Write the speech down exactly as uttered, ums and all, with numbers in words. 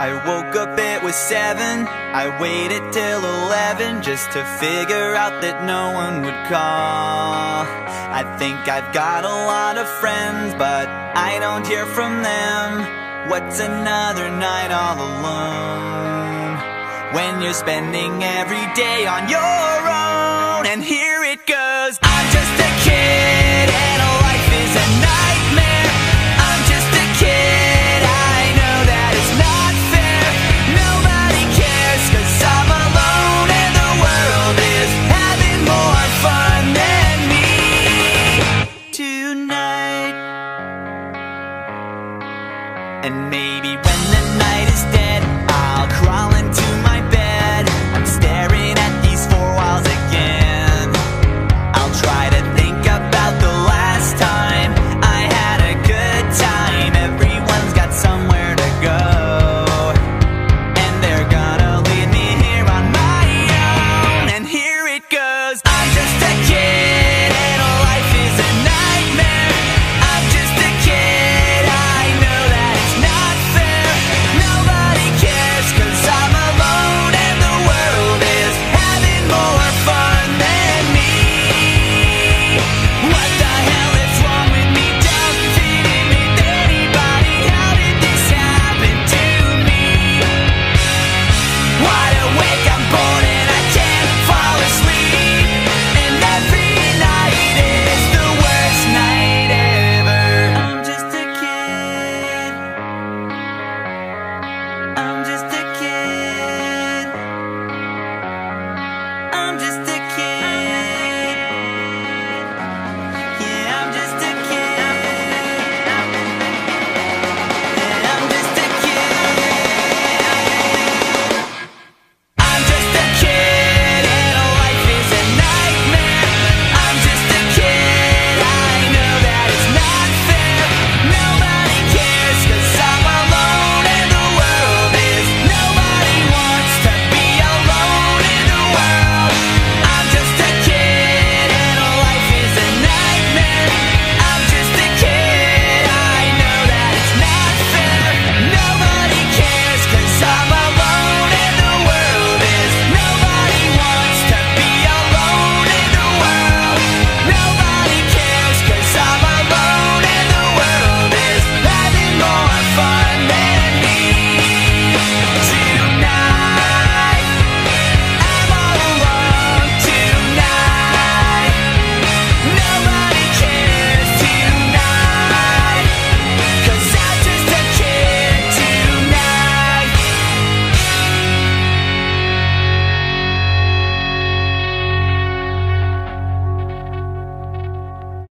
I woke up, it was seven. I waited till eleven just to figure out that no one would call. I think I've got a lot of friends, but I don't hear from them. What's another night all alone when you're spending every day on your own? And here it goes. I'm just a kid and life is a nightmare. I'm just a kid. And maybe when the night is dead, I'll crawl into my